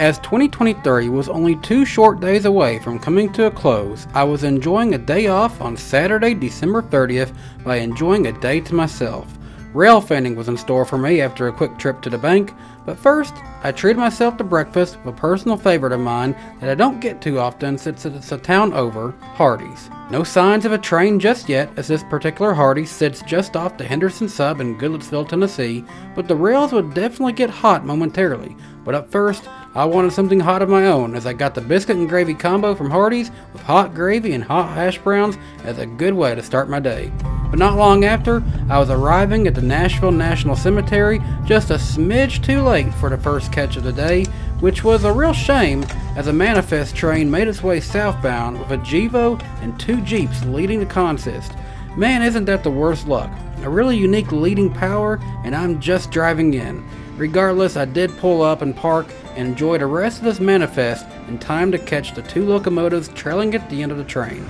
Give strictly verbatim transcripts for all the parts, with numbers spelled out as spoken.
As twenty twenty-three was only two short days away from coming to a close, I was enjoying a day off on Saturday, December thirtieth by enjoying a day to myself. Rail fanning was in store for me after a quick trip to the bank, but first, I treated myself to breakfast with a personal favorite of mine that I don't get too often since it's a town over, Hardee's. No signs of a train just yet, as this particular Hardee's sits just off the Henderson sub in Goodlettsville, Tennessee, but the rails would definitely get hot momentarily. But up first, I wanted something hot of my own, as I got the biscuit and gravy combo from Hardee's with hot gravy and hot hash browns as a good way to start my day. But not long after, I was arriving at the Nashville National Cemetery just a smidge too late for the first catch of the day, which was a real shame, as a manifest train made its way southbound with a Gevo and two Jeeps leading the consist. Man, isn't that the worst luck? A really unique leading power, and I'm just driving in. Regardless, I did pull up and park and enjoy the rest of this manifest in time to catch the two locomotives trailing at the end of the train.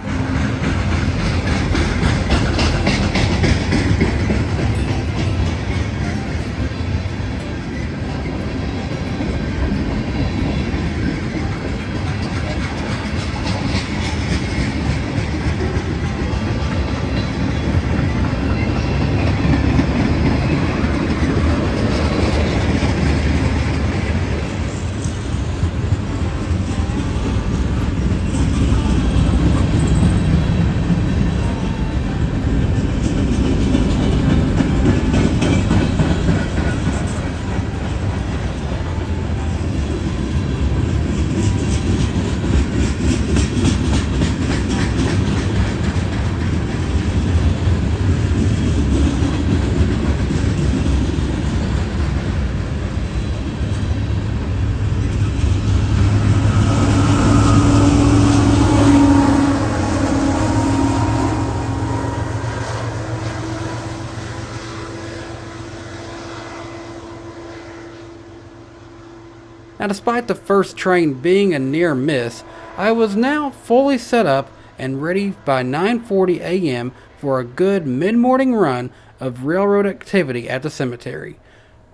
Now, despite the first train being a near miss, I was now fully set up and ready by nine forty a m for a good mid-morning run of railroad activity at the cemetery.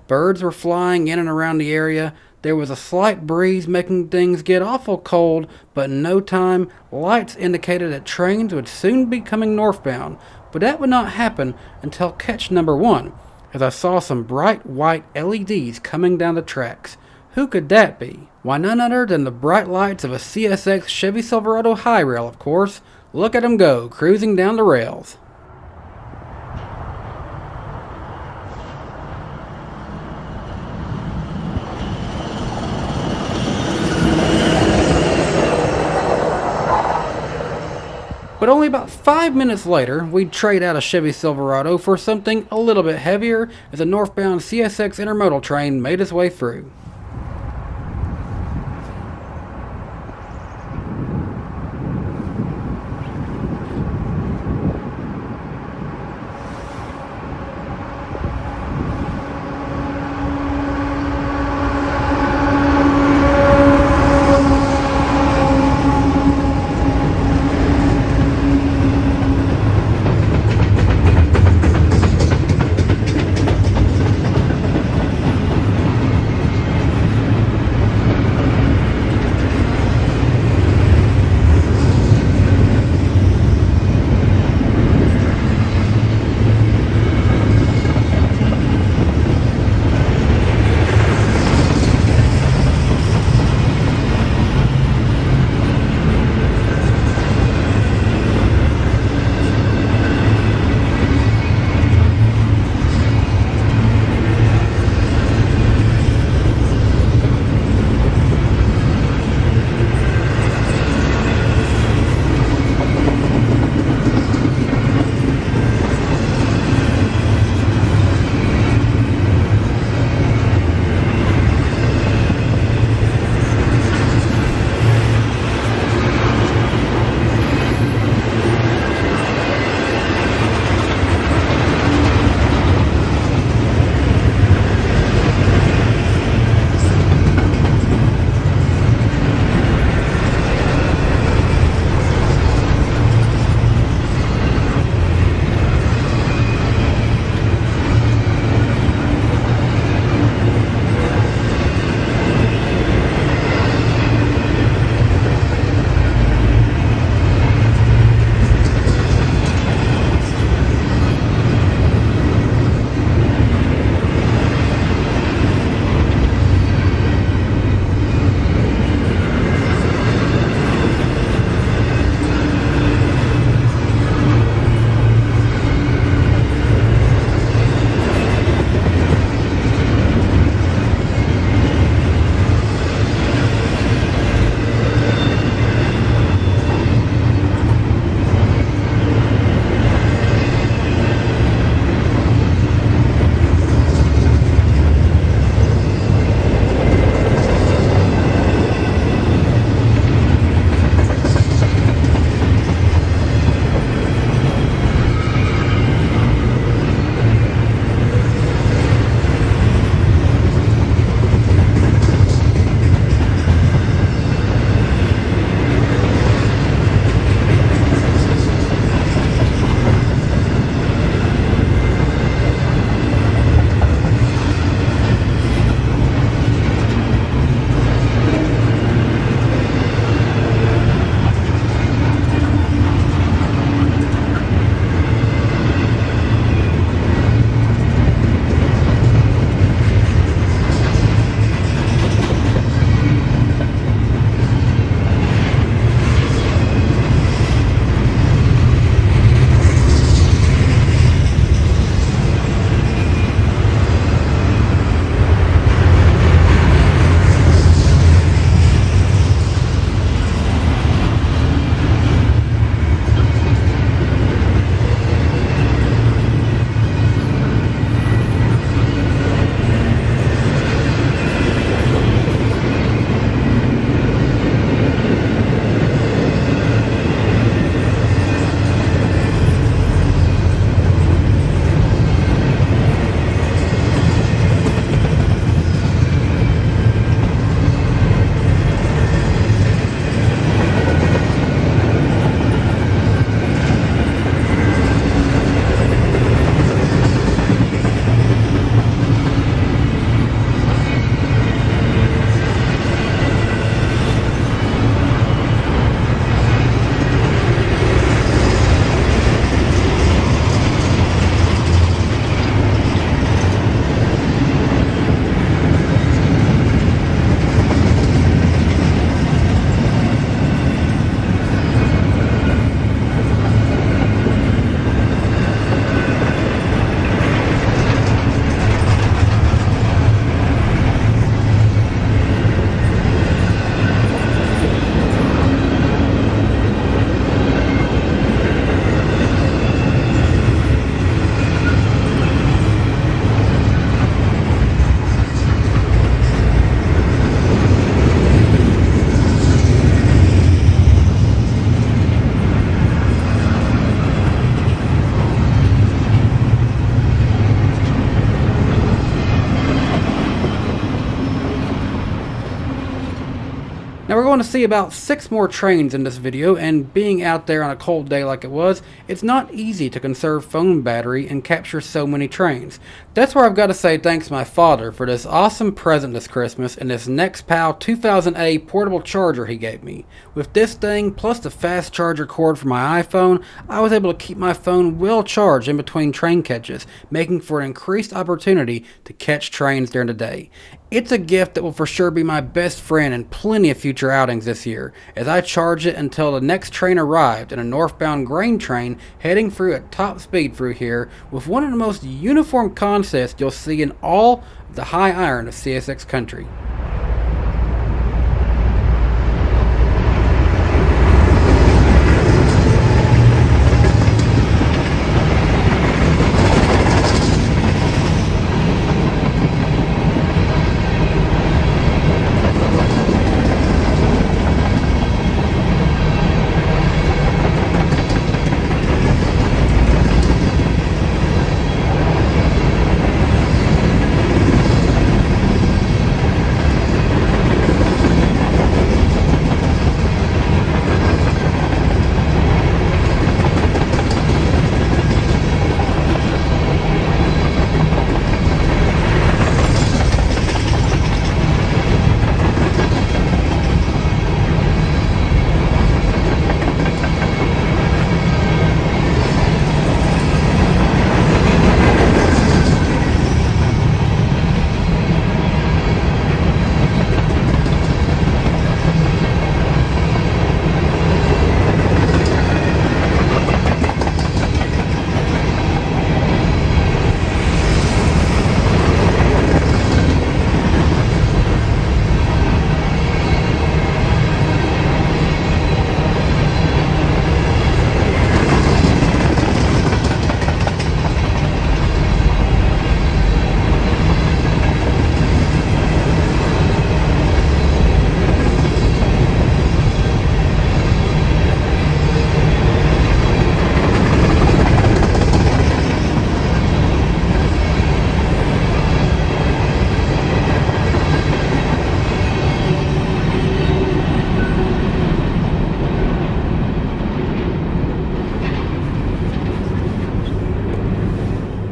Birds were flying in and around the area. There was a slight breeze making things get awful cold, but in no time, lights indicated that trains would soon be coming northbound, but that would not happen until catch number one, as I saw some bright white L E Ds coming down the tracks. Who could that be? Why, none other than the bright lights of a C S X Chevy Silverado high rail, of course. Look at them go, cruising down the rails. But only about five minutes later, we'd trade out a Chevy Silverado for something a little bit heavier as a northbound C S X intermodal train made its way through. Now we're going to see about six more trains in this video, and being out there on a cold day like it was, it's not easy to conserve phone battery and capture so many trains. That's where I've got to say thanks to my father for this awesome present this Christmas and this NextPal two thousand eight portable charger he gave me. With this thing, plus the fast charger cord for my iPhone, I was able to keep my phone well charged in between train catches, making for an increased opportunity to catch trains during the day. It's a gift that will for sure be my best friend in plenty of future outings this year, as I charge it until the next train arrived in a northbound grain train heading through at top speed through here with one of the most uniform consists you'll see in all the high iron of C S X country.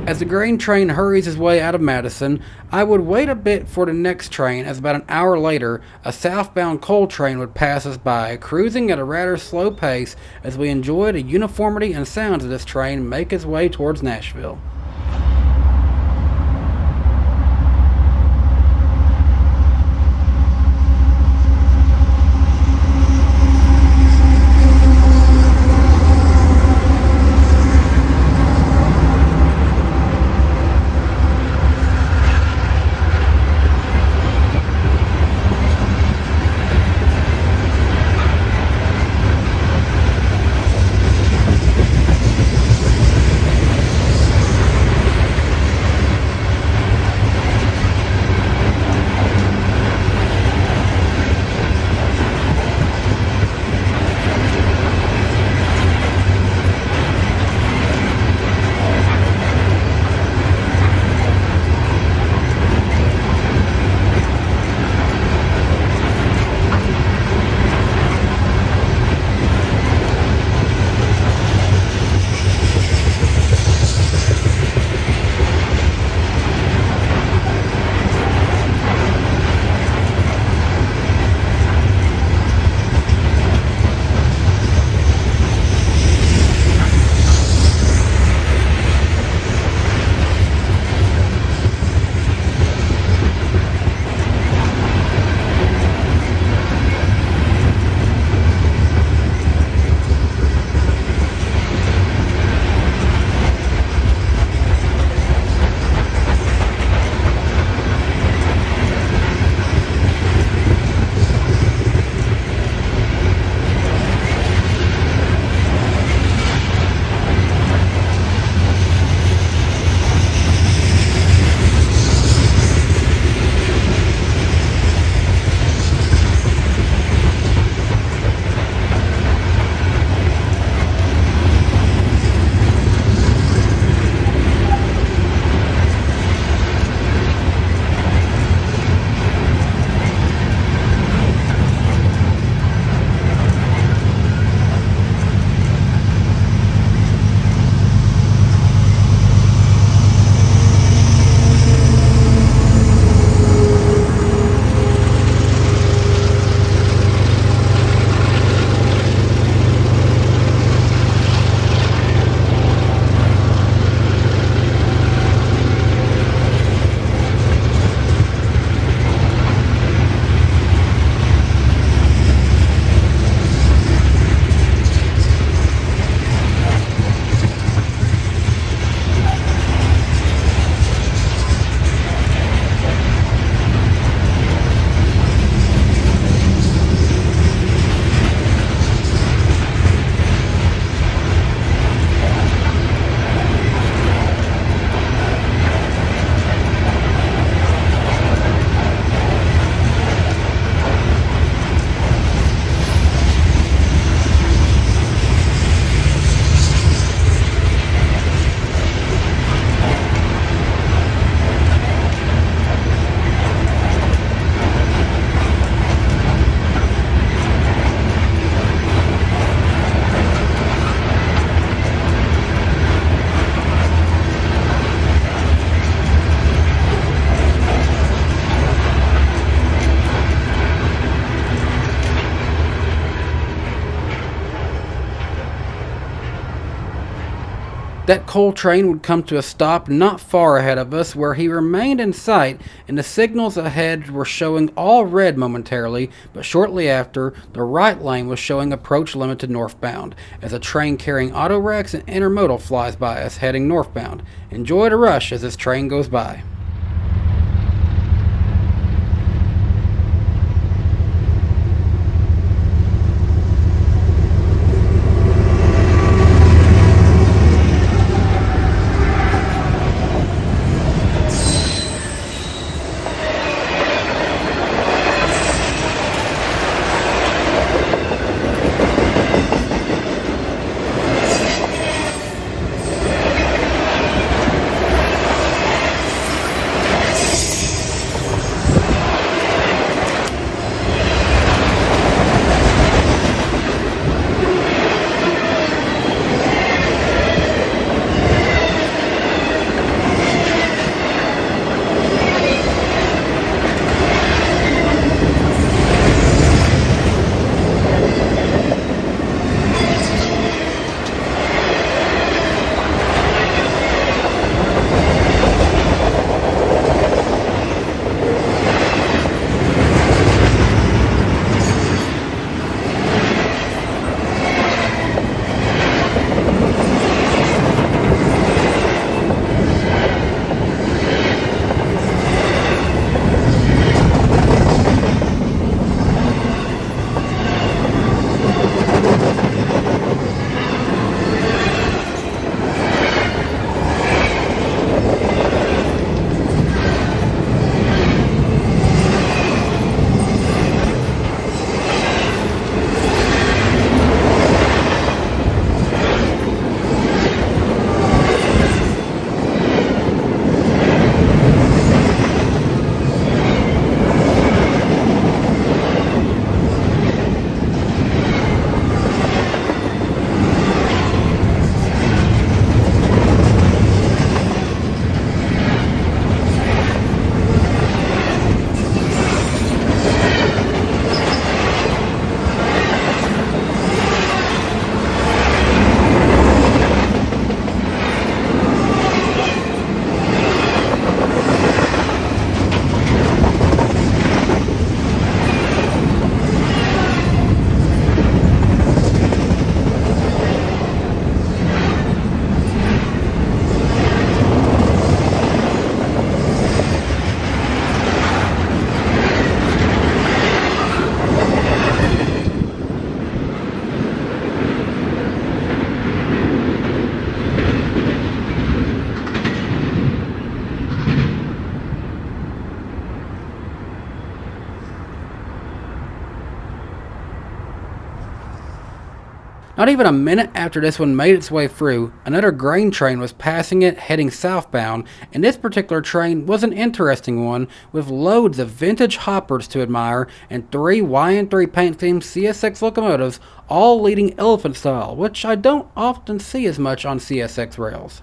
As the grain train hurries his way out of Madison, I would wait a bit for the next train, as about an hour later, a southbound coal train would pass us by, cruising at a rather slow pace as we enjoy the uniformity and sounds of this train make its way towards Nashville. That coal train would come to a stop not far ahead of us, where he remained in sight, and the signals ahead were showing all red momentarily, but shortly after, the right lane was showing approach limited northbound, as a train carrying auto wrecks and intermodal flies by us heading northbound. Enjoy the rush as this train goes by. Not even a minute after this one made its way through, another grain train was passing it heading southbound, and this particular train was an interesting one, with loads of vintage hoppers to admire and three Y N three paint themed C S X locomotives, all leading elephant style, which I don't often see as much on C S X rails.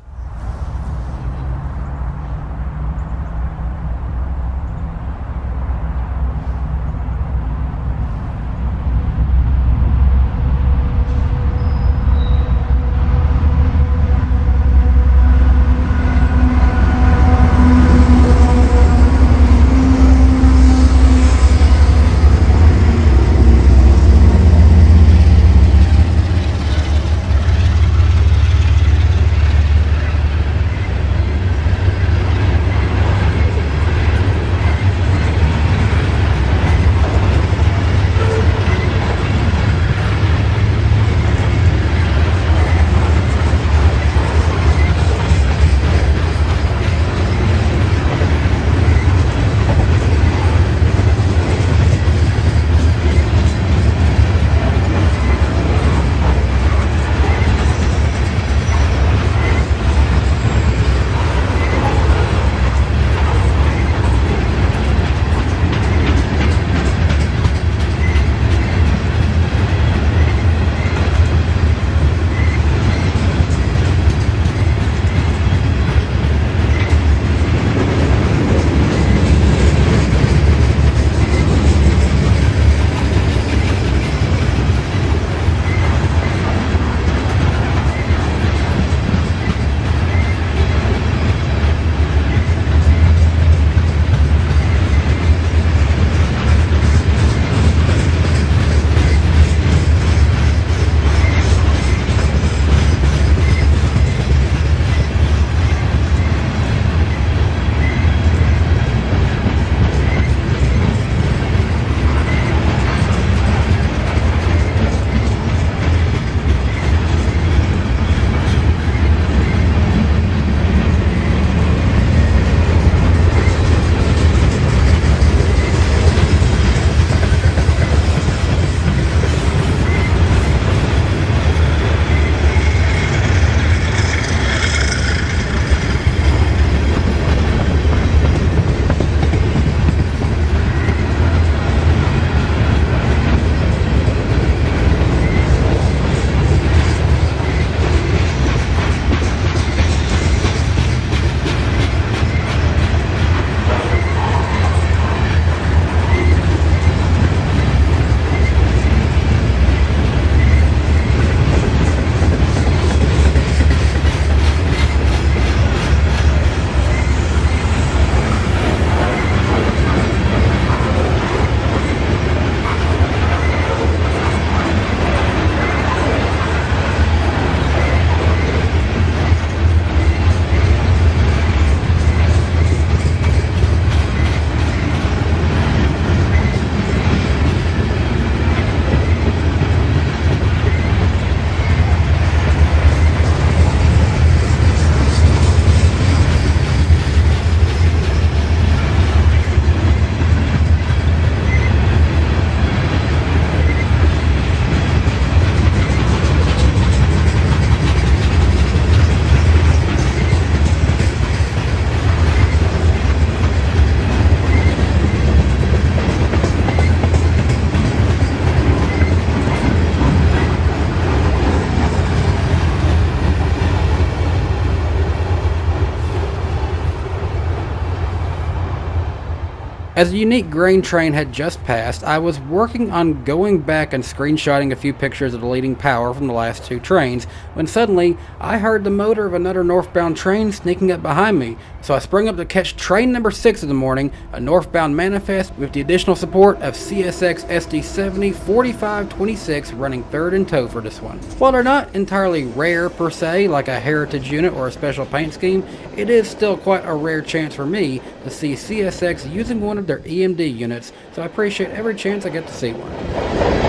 As a unique grain train had just passed, I was working on going back and screenshotting a few pictures of the leading power from the last two trains, when suddenly, I heard the motor of another northbound train sneaking up behind me, so I sprang up to catch train number six in the morning, a northbound manifest with the additional support of C S X S D seventy forty-five twenty-six running third in tow for this one. While they're not entirely rare per se, like a heritage unit or a special paint scheme, it is still quite a rare chance for me to see C S X using one of their E M D units, so I appreciate every chance I get to see one.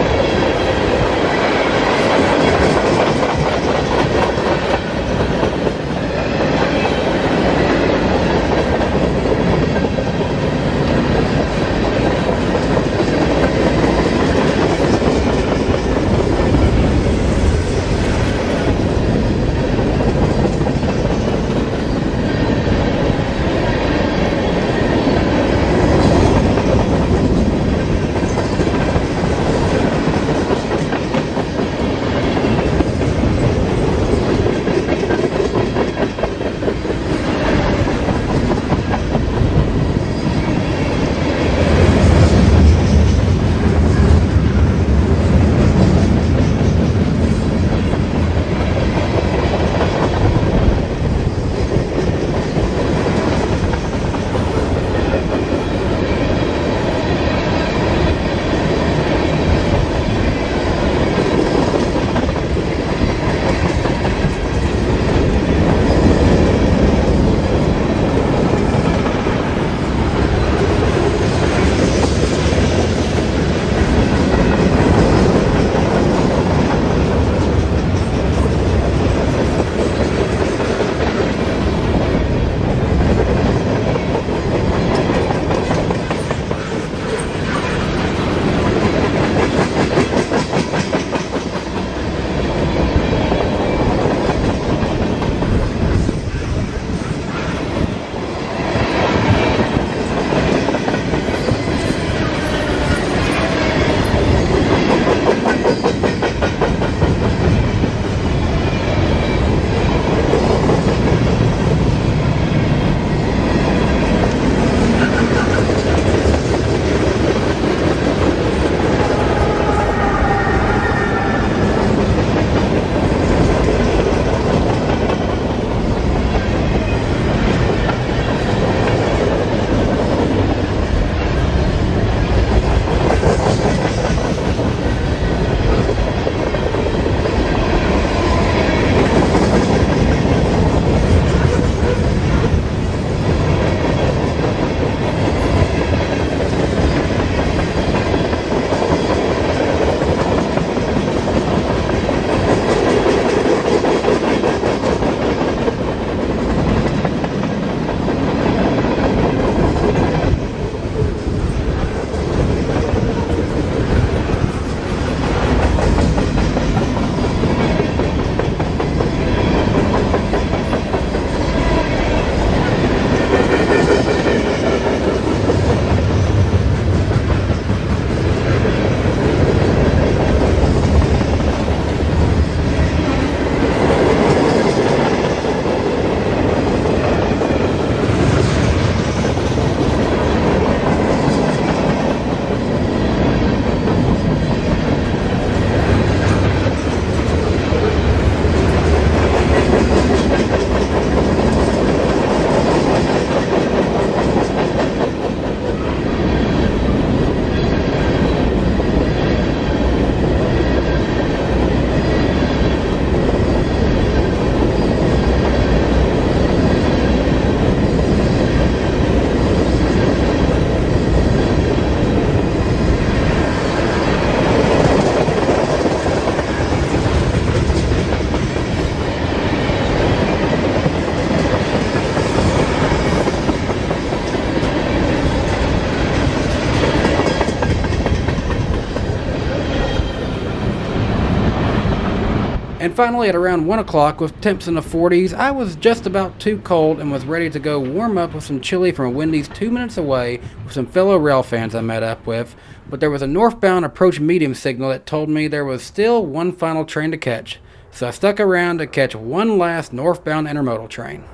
And finally, at around one o'clock, with temps in the forties, I was just about too cold and was ready to go warm up with some chili from a Wendy's two minutes away with some fellow rail fans I met up with, but there was a northbound approach medium signal that told me there was still one final train to catch, so I stuck around to catch one last northbound intermodal train.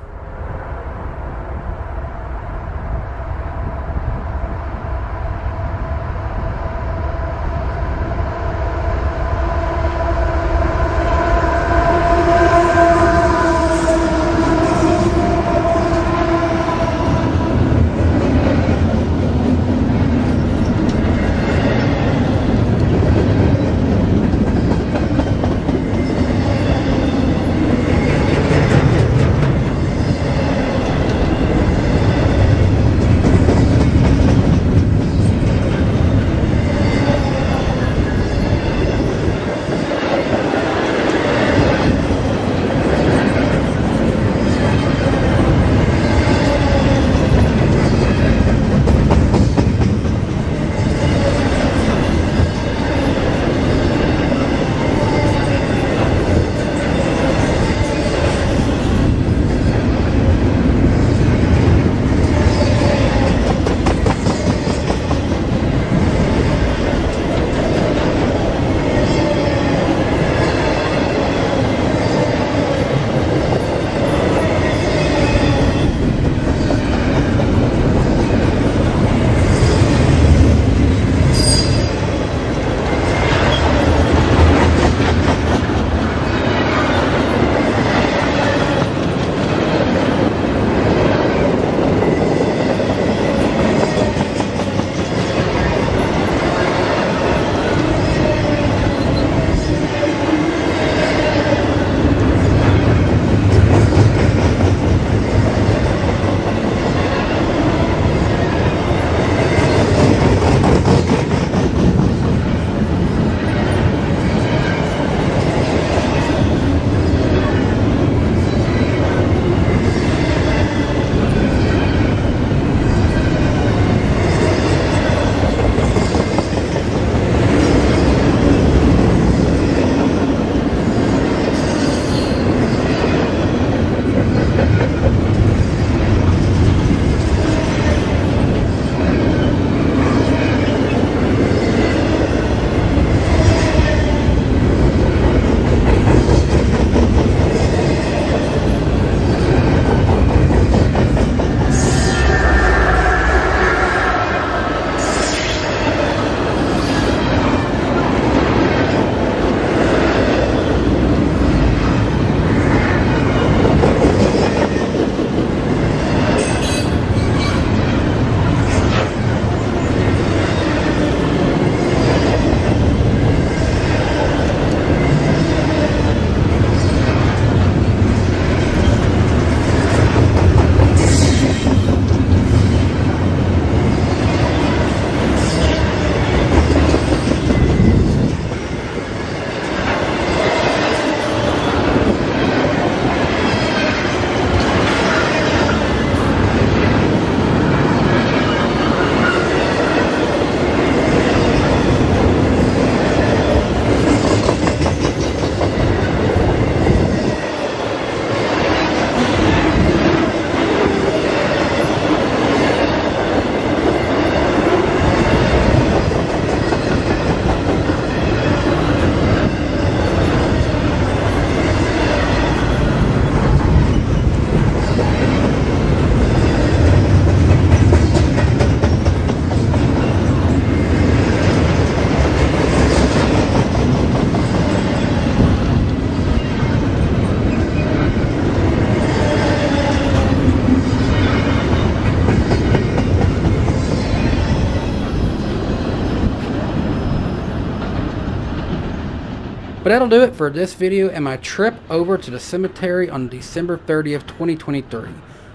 But that'll do it for this video and my trip over to the cemetery on December thirtieth, twenty twenty-three.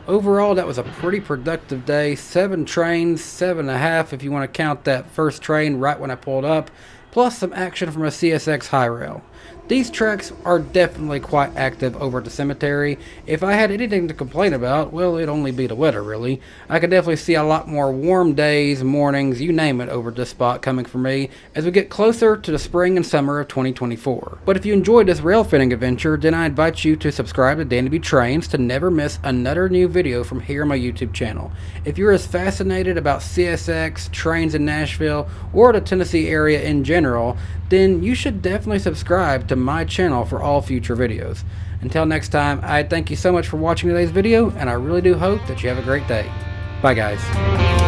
Overall, that was a pretty productive day. Seven trains, seven and a half if you want to count that first train right when I pulled up, plus some action from a C S X high rail. These treks are definitely quite active over at the cemetery. If I had anything to complain about, well, it'd only be the weather, really. I could definitely see a lot more warm days, mornings, you name it, over this spot coming for me as we get closer to the spring and summer of twenty twenty-four. But if you enjoyed this rail fitting adventure, then I invite you to subscribe to DannyB Trains to never miss another new video from here on my YouTube channel. If you're as fascinated about C S X, trains in Nashville, or the Tennessee area in general, then you should definitely subscribe to my channel for all future videos. Until next time, I thank you so much for watching today's video, and I really do hope that you have a great day. Bye guys.